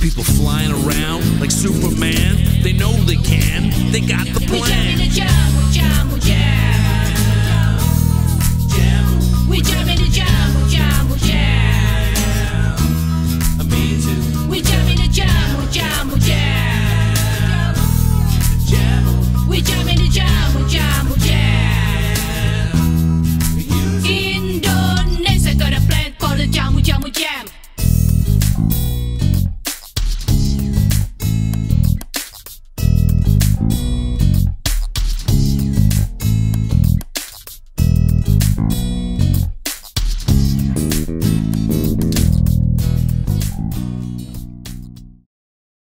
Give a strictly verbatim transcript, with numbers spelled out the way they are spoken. People flying around like Superman. They know they can. They got the plan. We jamu, jamu, jamu, jamu. We jamu, jamu, jamu, jamu. Amazing. We jamu, jamu, jamu, jamu, jamu. We jamu, jamu, jamu, jamu.